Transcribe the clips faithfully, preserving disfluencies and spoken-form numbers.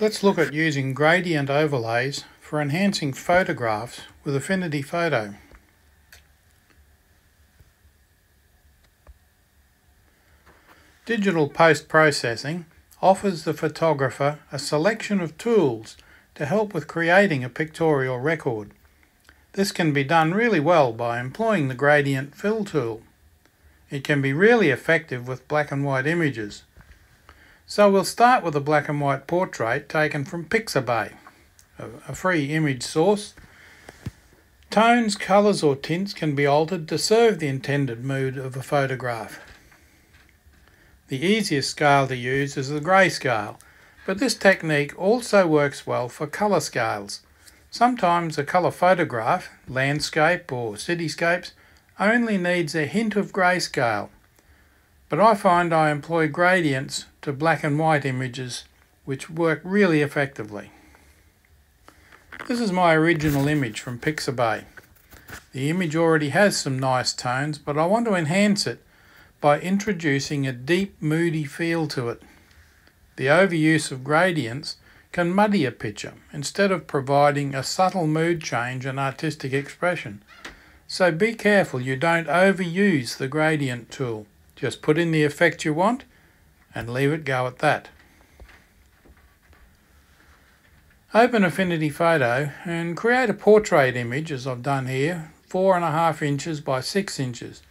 Let's look at using gradient overlays for enhancing photographs with Affinity Photo. Digital post-processing offers the photographer a selection of tools to help with creating a pictorial record. This can be done really well by employing the gradient fill tool. It can be really effective with black and white images. So we'll start with a black and white portrait taken from Pixabay, a free image source. Tones, colours or tints can be altered to serve the intended mood of a photograph. The easiest scale to use is the grey scale, but this technique also works well for colour scales. Sometimes a colour photograph, landscape or cityscapes, only needs a hint of greyscale, but I find I employ gradients to black and white images which work really effectively. This is my original image from Pixabay. The image already has some nice tones, but I want to enhance it by introducing a deep, moody feel to it. The overuse of gradients can muddy a picture instead of providing a subtle mood change and artistic expression. So be careful you don't overuse the gradient tool. Just put in the effect you want and leave it go at that. Open Affinity Photo and create a portrait image, as I've done here, four and a half inches by six inches.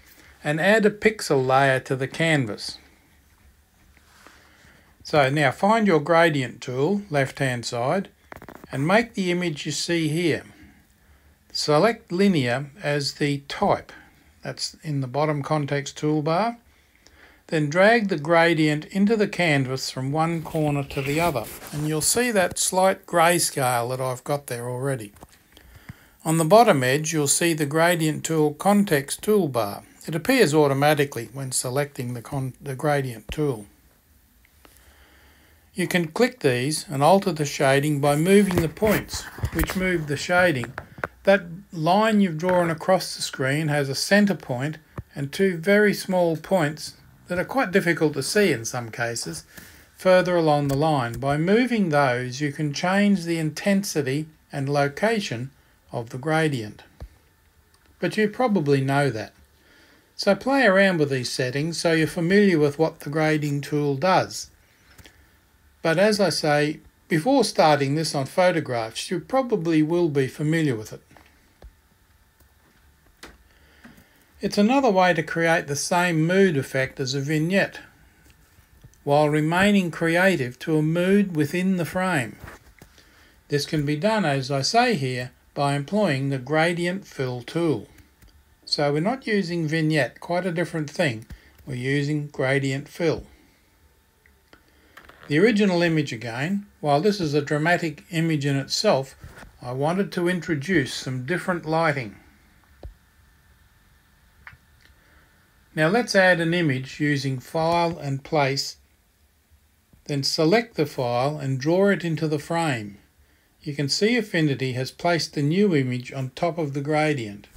And add a pixel layer to the canvas. So now find your gradient tool, left hand side, and make the image you see here. Select linear as the type, that's in the bottom context toolbar, then drag the gradient into the canvas from one corner to the other, and you'll see that slight grayscale that I've got there already. On the bottom edge you'll see the gradient tool context toolbar. It appears automatically when selecting the, con the gradient tool. You can click these and alter the shading by moving the points, which move the shading. That line you've drawn across the screen has a centre point and two very small points that are quite difficult to see in some cases further along the line. By moving those you can change the intensity and location of the gradient. But you probably know that. So play around with these settings so you're familiar with what the grading tool does. But as I say, before starting this on photographs, you probably will be familiar with it. It's another way to create the same mood effect as a vignette, while remaining creative to a mood within the frame. This can be done, as I say here, by employing the gradient fill tool. So we're not using vignette, quite a different thing. We're using gradient fill. The original image again, while this is a dramatic image in itself, I wanted to introduce some different lighting. Now let's add an image using File and Place, then select the file and draw it into the frame. You can see Affinity has placed the new image on top of the gradient.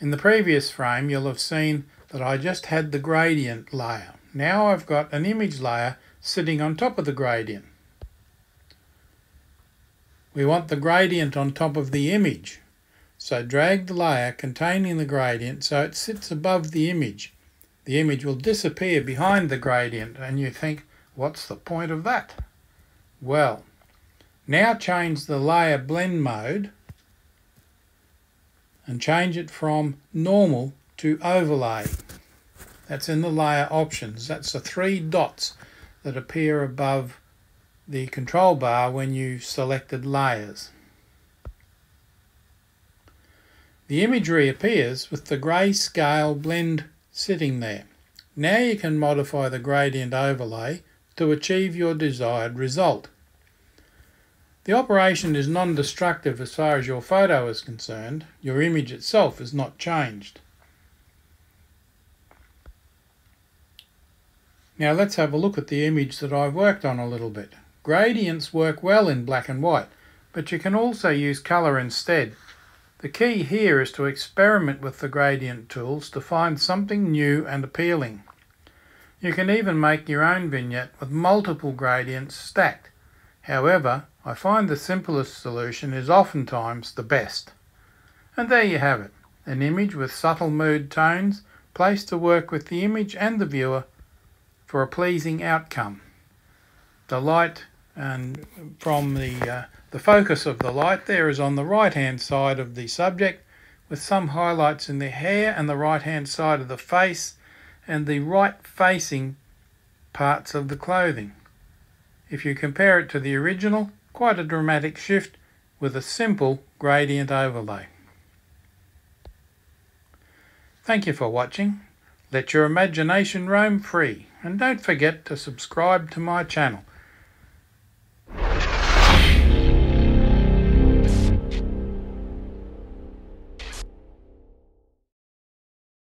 In the previous frame you'll have seen that I just had the gradient layer. Now I've got an image layer sitting on top of the gradient. We want the gradient on top of the image, so drag the layer containing the gradient so it sits above the image. The image will disappear behind the gradient and you think, what's the point of that? Well, now change the layer blend mode and change it from normal to overlay. That's in the layer options. That's the three dots that appear above the control bar when you've selected layers. The image reappears with the grayscale blend sitting there. Now you can modify the gradient overlay to achieve your desired result. The operation is non-destructive as far as your photo is concerned. Your image itself is not changed. Now let's have a look at the image that I've worked on a little bit. Gradients work well in black and white, but you can also use colour instead. The key here is to experiment with the gradient tools to find something new and appealing. You can even make your own vignette with multiple gradients stacked. However, I find the simplest solution is oftentimes the best. And there you have it, an image with subtle mood tones placed to work with the image and the viewer for a pleasing outcome. The light and from the, uh, the focus of the light there is on the right hand side of the subject, with some highlights in the hair and the right hand side of the face and the right facing parts of the clothing. If you compare it to the original, quite a dramatic shift with a simple gradient overlay. Thank you for watching. Let your imagination roam free, and don't forget to subscribe to my channel.